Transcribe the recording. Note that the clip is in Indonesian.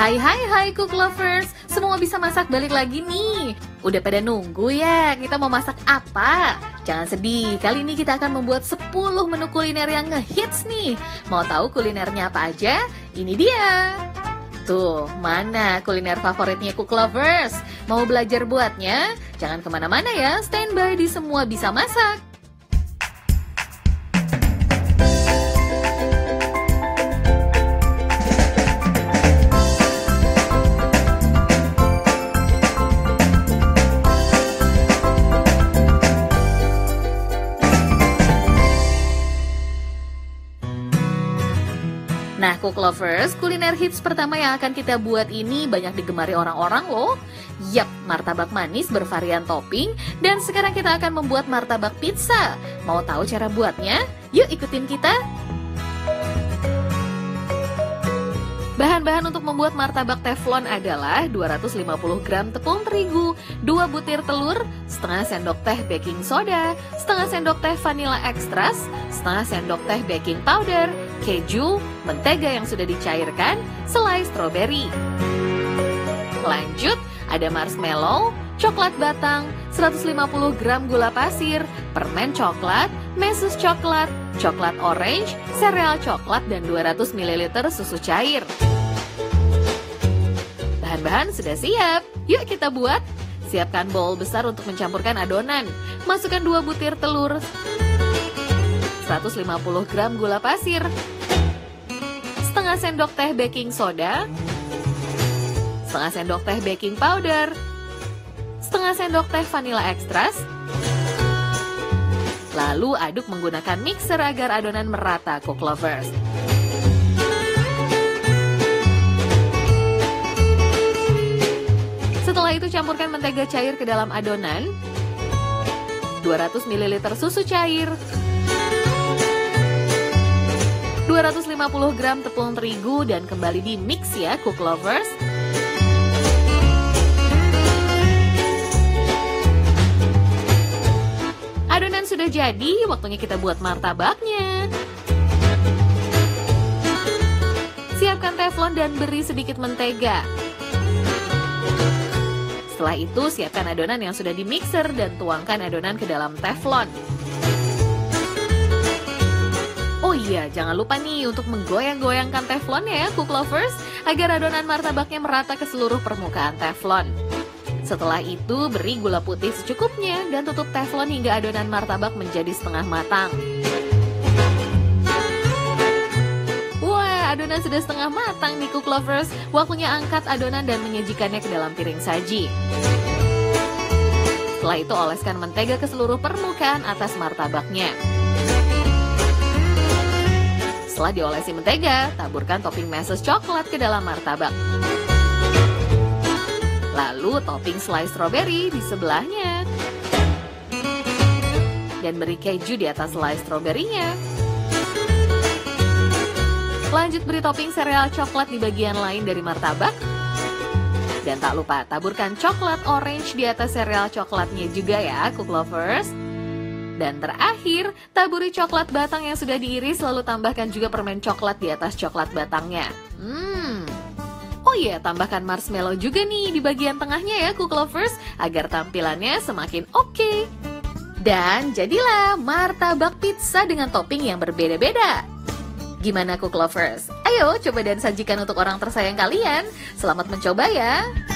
Hai Cooklovers, semua bisa masak balik lagi nih. Udah pada nunggu ya, kita mau masak apa? Jangan sedih, kali ini kita akan membuat 10 menu kuliner yang ngehits nih. Mau tahu kulinernya apa aja? Ini dia. Tuh, mana kuliner favoritnya Cooklovers? Mau belajar buatnya? Jangan kemana-mana ya, standby di Semua Bisa Masak. Nah, Cooklovers, kuliner hits pertama yang akan kita buat ini banyak digemari orang-orang loh. Yap, martabak manis bervarian topping. Dan sekarang kita akan membuat martabak pizza. Mau tahu cara buatnya? Yuk ikutin kita. Bahan-bahan untuk membuat martabak teflon adalah 250 gram tepung terigu, 2 butir telur, setengah sendok teh baking soda, setengah sendok teh vanilla extras, setengah sendok teh baking powder, keju, mentega yang sudah dicairkan, selai stroberi. Lanjut, ada marshmallow, coklat batang, 150 gram gula pasir, permen coklat, meses coklat, coklat orange, sereal coklat, dan 200 ml susu cair. Bahan-bahan sudah siap, yuk kita buat. Siapkan bowl besar untuk mencampurkan adonan. Masukkan 2 butir telur, 150 gram gula pasir, setengah sendok teh baking soda, setengah sendok teh baking powder, setengah sendok teh vanilla ekstras. Lalu aduk menggunakan mixer agar adonan merata, Cooklovers. Setelah itu campurkan mentega cair ke dalam adonan, 200 ml susu cair, 250 gram tepung terigu, dan kembali di mix ya, Cooklovers. Adonan sudah jadi, waktunya kita buat martabaknya. Siapkan teflon dan beri sedikit mentega. Setelah itu, siapkan adonan yang sudah di mixer dan tuangkan adonan ke dalam teflon. Oh iya, jangan lupa nih untuk menggoyang-goyangkan teflonnya ya, Cooklovers, agar adonan martabaknya merata ke seluruh permukaan teflon. Setelah itu, beri gula putih secukupnya dan tutup teflon hingga adonan martabak menjadi setengah matang. Wah, adonan sudah setengah matang nih, Cooklovers. Waktunya angkat adonan dan menyajikannya ke dalam piring saji. Setelah itu, oleskan mentega ke seluruh permukaan atas martabaknya. Setelah diolesi mentega, taburkan topping meses coklat ke dalam martabak. Lalu topping selai stroberi di sebelahnya. Dan beri keju di atas selai stroberinya. Lanjut beri topping sereal coklat di bagian lain dari martabak. Dan tak lupa taburkan coklat orange di atas sereal coklatnya juga ya, Cooklovers. Dan terakhir, taburi coklat batang yang sudah diiris, lalu tambahkan juga permen coklat di atas coklat batangnya. Oh iya, tambahkan marshmallow juga nih di bagian tengahnya ya, Cooklovers, agar tampilannya semakin oke. Dan jadilah martabak pizza dengan topping yang berbeda-beda. Gimana, Cooklovers? Ayo, coba dan sajikan untuk orang tersayang kalian. Selamat mencoba ya.